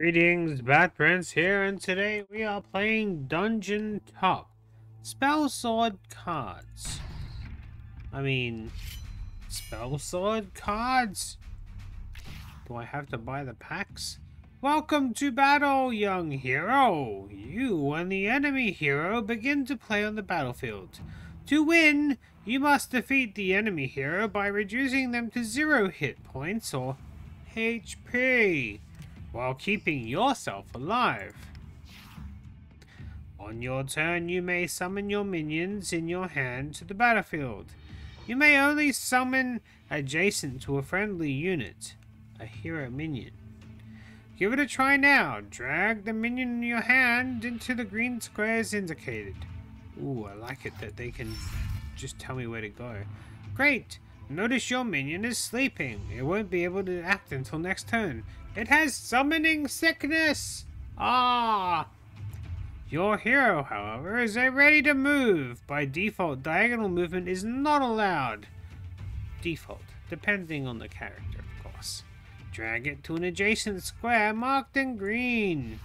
Greetings, Batprince here, and today we are playing Dungeon Top, Spell Sword Cards. Spell Sword Cards? Do I have to buy the packs? Welcome to battle, young hero! You and the enemy hero begin to play on the battlefield. To win, you must defeat the enemy hero by reducing them to 0 hit points or HP, while keeping yourself alive. On your turn, you may summon your minions in your hand to the battlefield. You may only summon adjacent to a friendly unit, a hero minion. Give it a try now. Drag the minion in your hand into the green squares indicated. Ooh, I like it that they can just tell me where to go. Great! Notice your minion is sleeping. It won't be able to act until next turn. It has summoning sickness! Your hero, however, is ready to move. By default, diagonal movement is not allowed. Default, depending on the character, of course. Drag it to an adjacent square marked in green.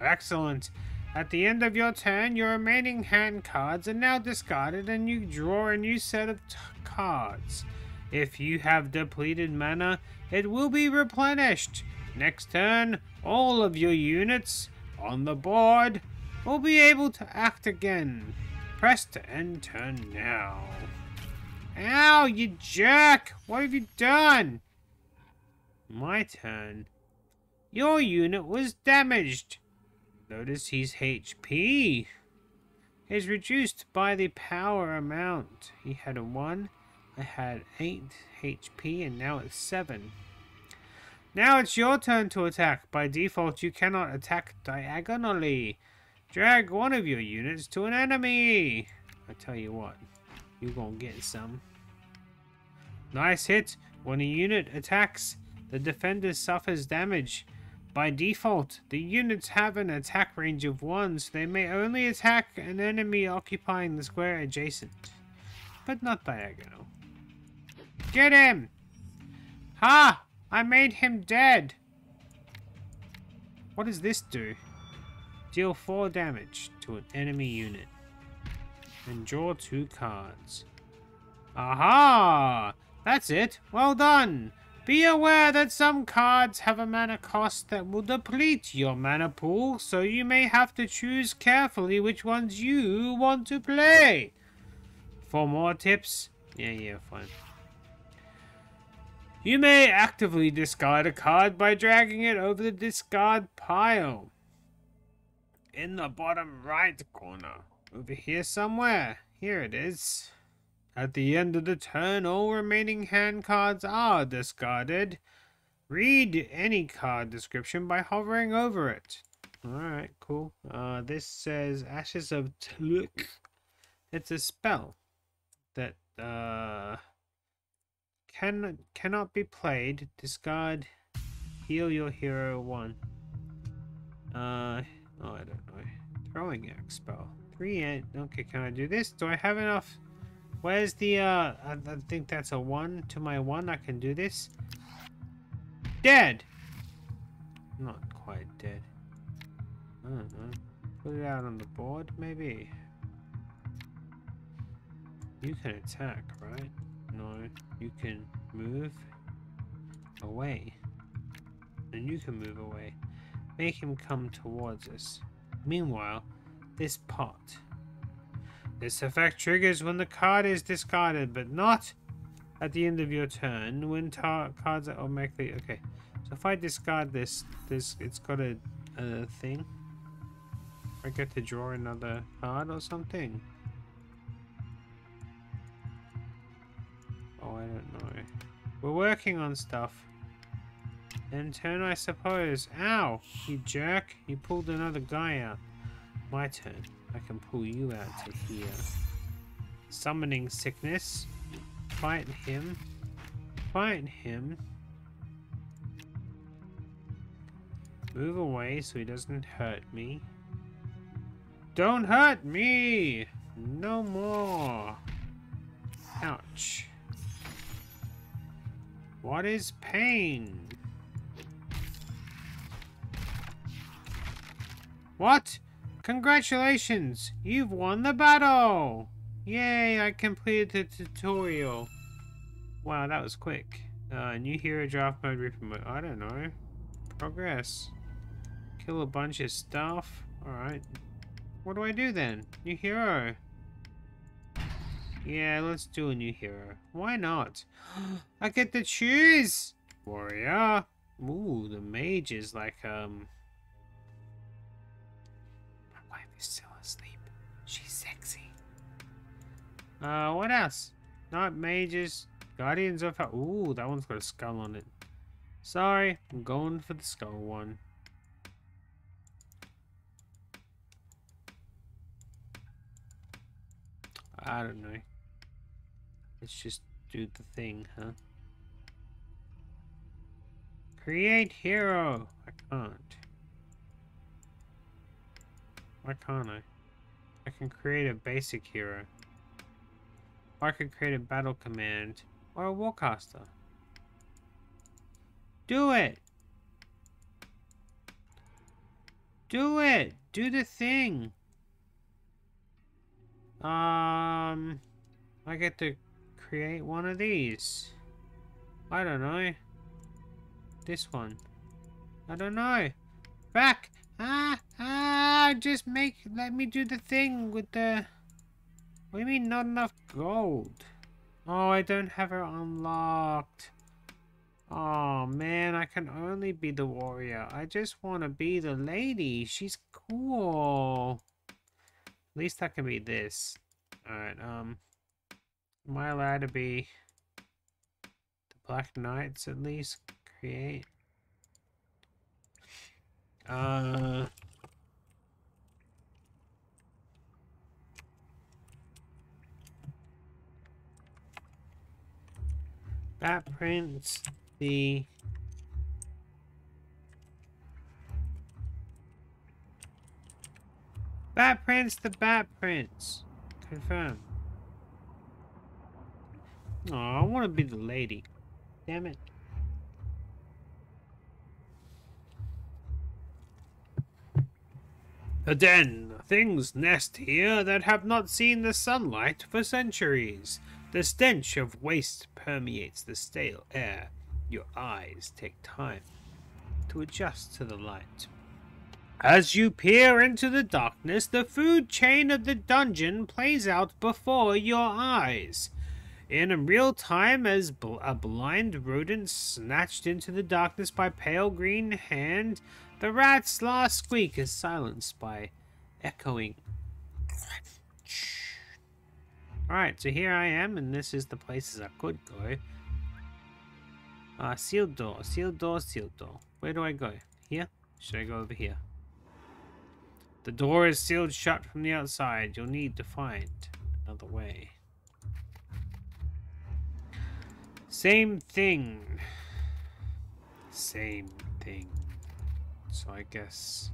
Excellent. At the end of your turn, your remaining hand cards are now discarded and you draw a new set of cards. If you have depleted mana, it will be replenished. Next turn, all of your units on the board will be able to act again. Press to end turn now. Ow, you jerk! What have you done? My turn. Your unit was damaged. Notice his HP is reduced by the power amount. He had a 1, I had 8 HP, and now it's 7. Now it's your turn to attack. By default, you cannot attack diagonally. Drag one of your units to an enemy. I tell you what, you're gonna get some. Nice hit. When a unit attacks, the defender suffers damage. By default, the units have an attack range of 1, so they may only attack an enemy occupying the square adjacent, but not diagonal. Get him! Ha! I made him dead! What does this do? Deal 4 damage to an enemy unit, and draw 2 cards. Aha! That's it! Well done! Be aware that some cards have a mana cost that will deplete your mana pool, so you may have to choose carefully which ones you want to play. For more tips, yeah, fine. You may actively discard a card by dragging it over the discard pile. In the bottom right corner, over here somewhere. Here it is. At the end of the turn, all remaining hand cards are discarded. Read any card description by hovering over it. Alright, cool. This says Ashes of Tluk. It's a spell that cannot be played. Discard, heal your hero 1. Oh, I don't know. Throwing axe spell. 3 and... Okay, can I do this? Do I have enough... Where's the, I think that's a 1 to my 1. I can do this. Dead! Not quite dead. I don't know. Put it out on the board, maybe? You can attack, right? No. You can move away. And you can move away. Make him come towards us. Meanwhile, this pot... This effect triggers when the card is discarded, but not at the end of your turn. When cards are automatically... Okay, so if I discard this it's got a thing. I get to draw another card or something. Oh, I don't know. We're working on stuff. End turn, I suppose. Ow, you jerk. You pulled another guy out. My turn. I can pull you out to here. Summoning sickness. Fight him. Fight him. Move away so he doesn't hurt me. Don't hurt me! No more! Ouch. What is pain? What? Congratulations! You've won the battle! Yay, I completed the tutorial. Wow, that was quick. New hero draft mode, reaper mode. I don't know. Progress. Kill a bunch of stuff. Alright. What do I do then? New hero. Yeah, let's do a new hero. Why not? I get to choose! Warrior. Ooh, the mage is like, my wife is still asleep. She's sexy. What else? Not mages. Guardians of Hell. Ooh, that one's got a skull on it. Sorry, I'm going for the skull one. I don't know. Let's just do the thing, huh? Create hero! I can't. Why can't I? I can create a basic hero. Or I can create a battle command. Or a warcaster. Do it! Do it! Do the thing! I get to create one of these. I don't know. This one. I don't know. Back! Just let me do the thing with the... What do you mean not enough gold? Oh, I don't have her unlocked. Oh man, I can only be the warrior. I just want to be the lady. She's cool. At least I can be this. Alright, am I allowed to be the Black Knights at least? Create. Batprince, the... Batprince, the Batprince. Confirm. Oh, I want to be the lady. Damn it. The den. Things nest here that have not seen the sunlight for centuries. The stench of waste permeates the stale air. Your eyes take time to adjust to the light. As you peer into the darkness, the food chain of the dungeon plays out before your eyes. In real time, as a blind rodent snatched into the darkness by pale green hand, the rat's last squeak is silenced by echoing. Alright, so here I am, and this is the places I could go. Sealed door, sealed door, sealed door. Where do I go? Here? Should I go over here? The door is sealed shut from the outside. You'll need to find another way. Same thing. Same thing. So I guess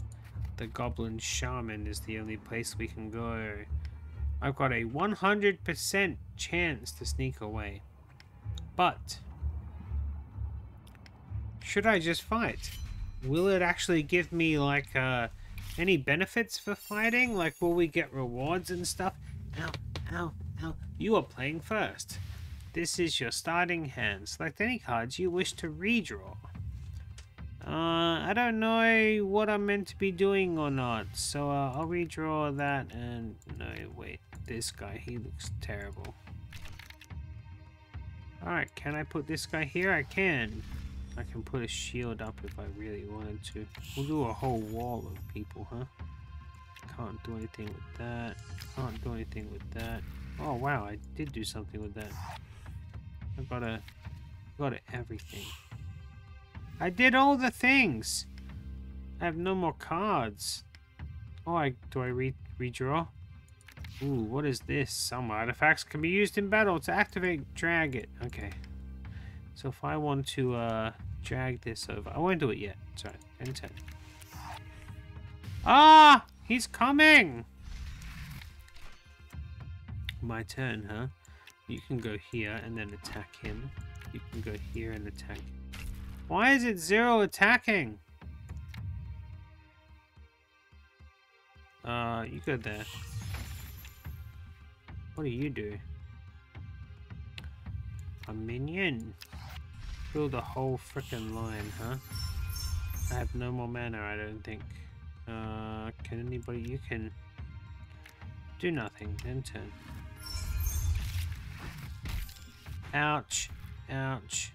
the Goblin Shaman is the only place we can go. I've got a 100% chance to sneak away. But should I just fight? Will it actually give me like any benefits for fighting? Like, will we get rewards and stuff? Ow, ow, ow. You are playing first. This is your starting hand. Select any cards you wish to redraw. I don't know what I'm meant to be doing or not. So I'll redraw that and... No, wait. This guy, he looks terrible. Alright, can I put this guy here? I can. I can put a shield up if I really wanted to. We'll do a whole wall of people, huh? Can't do anything with that. Can't do anything with that. Oh wow, I did do something with that. I got everything. I did all the things. I have no more cards. Oh, do I redraw? Ooh, what is this? Some artifacts can be used in battle to activate. Drag it. Okay. So if I want to drag this over, I won't do it yet. Sorry, enter. Ah, he's coming. My turn, huh? You can go here and then attack him. You can go here and attack him. Why is it zero attacking? You go there. What do? A minion. Fill the whole frickin' line, huh? I have no more mana, I don't think. Can anybody... You can do nothing. End turn. Ouch. Ouch.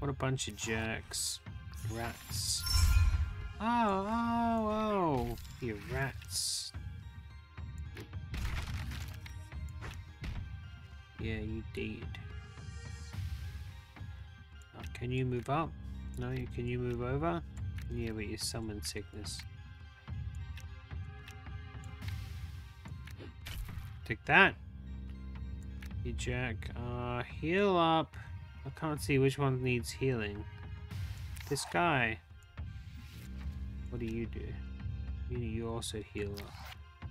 What a bunch of jerks. Rats. Oh, oh, oh. You rats. Yeah, you did. Oh, can you move up? No, can you move over? Yeah, but you summon sickness. Take that. You jerk. Heal up. I can't see which one needs healing. This guy. What do? You also heal up.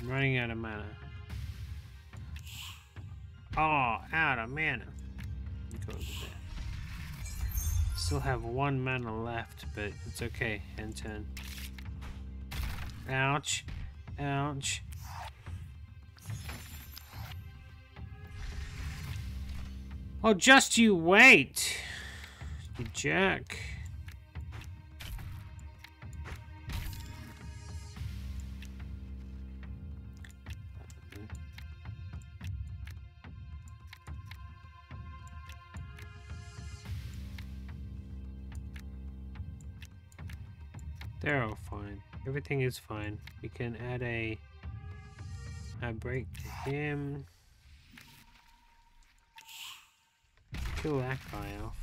I'm running out of mana. Oh, out of mana. Go over there. Still have one mana left, but it's okay. End turn. Ouch. Ouch. Oh, just you wait, you jerk. They're all fine. Everything is fine. We can add a break to him. Kill that guy off.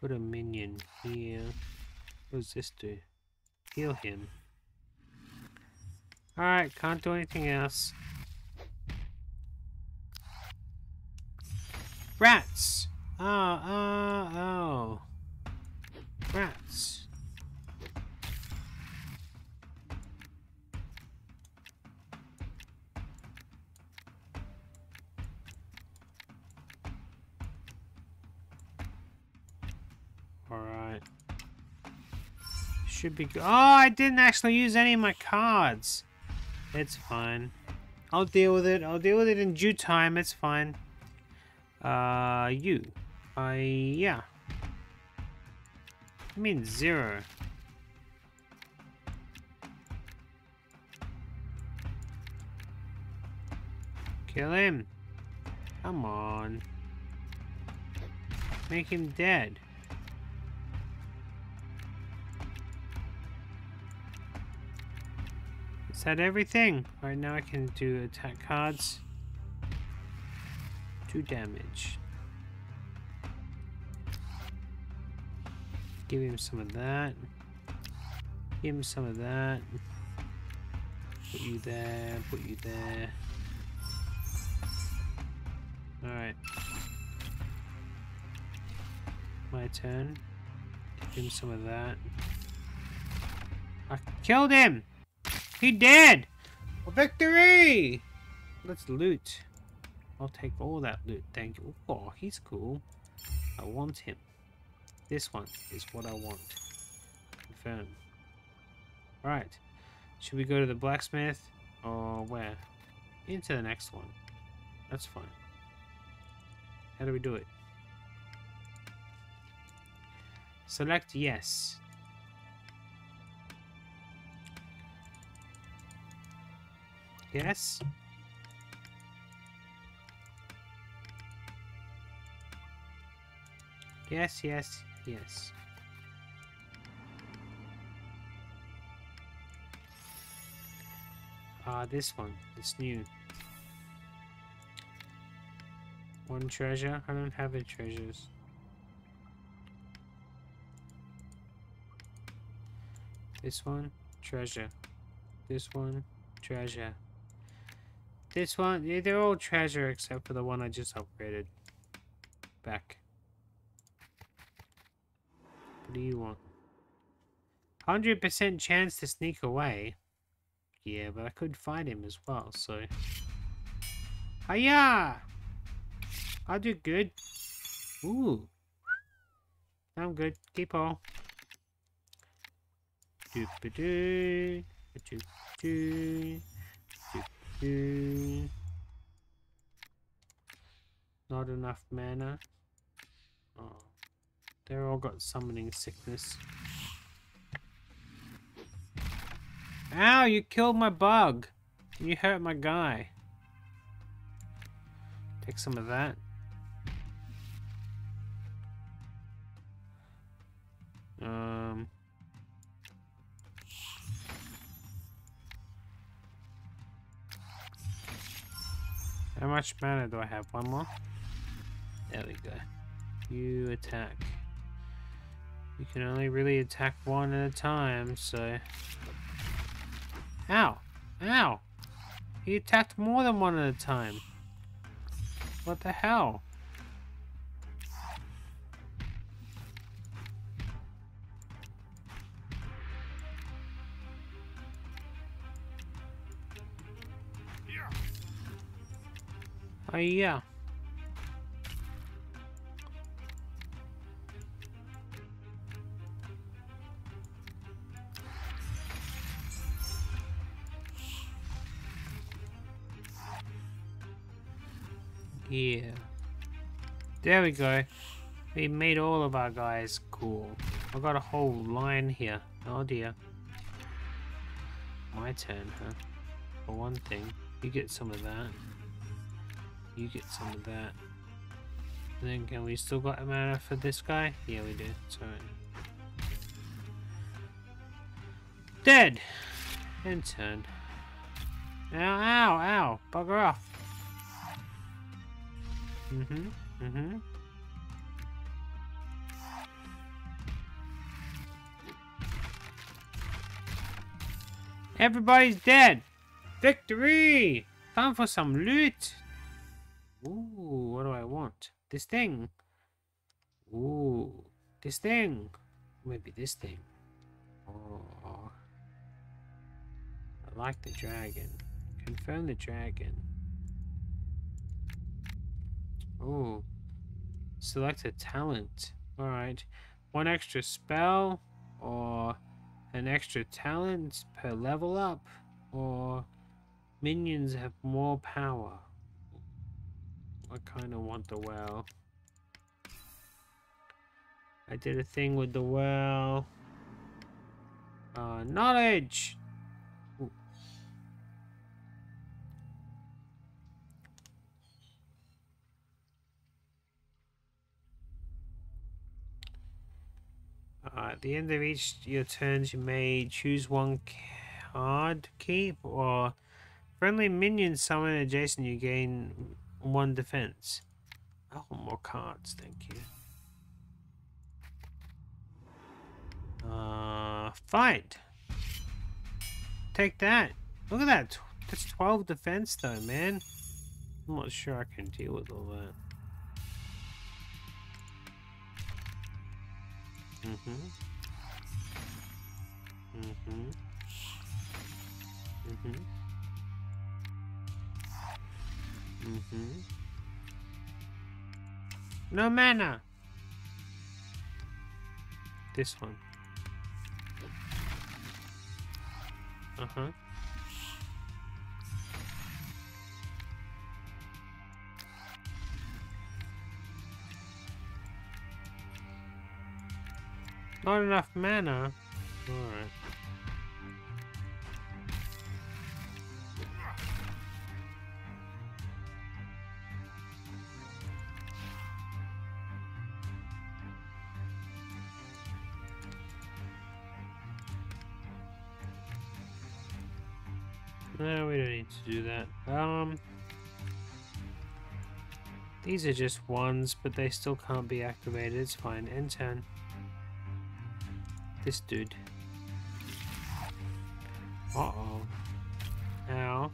Put a minion here. What does this do? Heal him. Alright, can't do anything else. Rats! Oh, oh, oh. Rats. Should be good. Oh, I didn't actually use any of my cards. It's fine. I'll deal with it. I'll deal with it in due time. It's fine. You. Yeah. I mean, zero. Kill him. Come on. Make him dead. Is that everything? Alright, now I can do attack cards. 2 damage. Give him some of that. Give him some of that. Put you there. Put you there. Alright. My turn. Give him some of that. I killed him! He dead! A victory! Let's loot. I'll take all that loot, thank you. Oh, he's cool. I want him. This one is what I want. Confirm. Alright. Should we go to the blacksmith? Or where? Into the next one. That's fine. How do we do it? Select yes. Yes. Yes, yes, yes. This one. It's new. One treasure? I don't have any treasures. This one? Treasure. This one? Treasure. This one, yeah, they're all treasure except for the one I just upgraded. Back. What do you want? 100% chance to sneak away. Yeah, but I could fight him as well, so... Hiya! I'll do good. Ooh. I'm good. Keep all. Not enough mana. Oh, they're all got summoning sickness. Ow, you killed my bug. You hurt my guy. Take some of that. How much mana do I have? One more? There we go. You attack. You can only really attack one at a time, so... Ow! Ow! He attacked more than one at a time. What the hell? Oh yeah. Yeah. There we go. We made all of our guys cool. I got a whole line here. Oh dear. My turn, huh? For one thing. You get some of that. You get some of that. And then can we still got a mana for this guy? Yeah, we do. Sorry. Dead! And turn. Ow, ow, ow! Bugger off! Mm-hmm, mm-hmm. Everybody's dead! Victory! Time for some loot! Ooh, what do I want? This thing. Ooh, this thing. Maybe this thing. Oh, I like the dragon. Confirm the dragon. Ooh, select a talent. All right, one extra spell or an extra talent per level up, or minions have more power. I kind of want the well. I did a thing with the well. Knowledge! Ooh. At the end of each your turns, you may choose one card to keep, or friendly minions summon adjacent, you gain one defense. Oh, more cards, thank you. Fight! Take that! Look at that! That's 12 defense though, man. I'm not sure I can deal with all that. Mm-hmm. Mm-hmm. Mm-hmm. Mm-hmm. No mana. This one. Uh-huh. Not enough mana. All right. No, we don't need to do that. These are just ones, but they still can't be activated. It's fine. End turn. This dude. Uh-oh. Ow.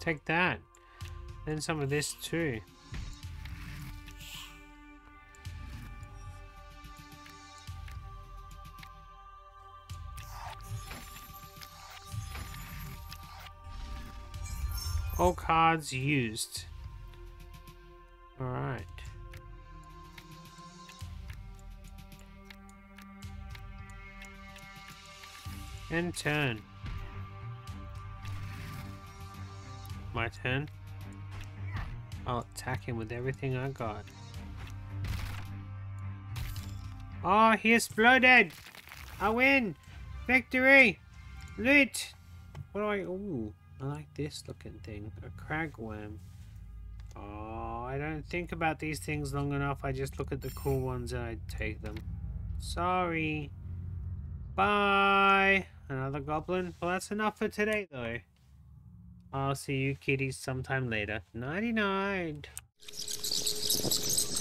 Take that. Then some of this too. All cards used. Alright. End turn. My turn. I'll attack him with everything I got. Oh, he exploded! I win! Victory! Loot! What do I... Ooh, I like this looking thing. A cragworm. Oh, I don't think about these things long enough. I just look at the cool ones and I take them. Sorry. Bye! Another goblin? Well, that's enough for today, though. I'll see you kitties sometime later. Nighty-night!